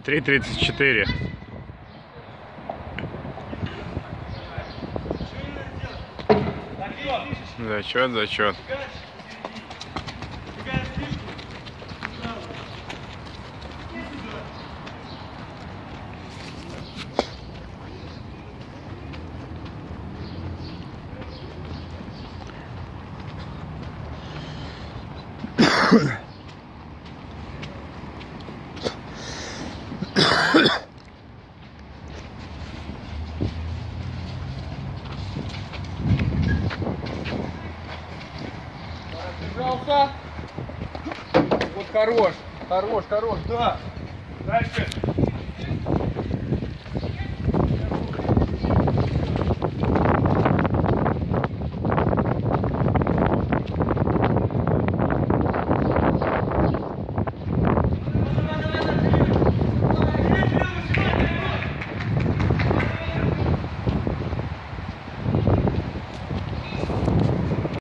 3:34. Зачет, зачет. Пожалуйста. Вот хорош, хорош, хорош, да. Дальше.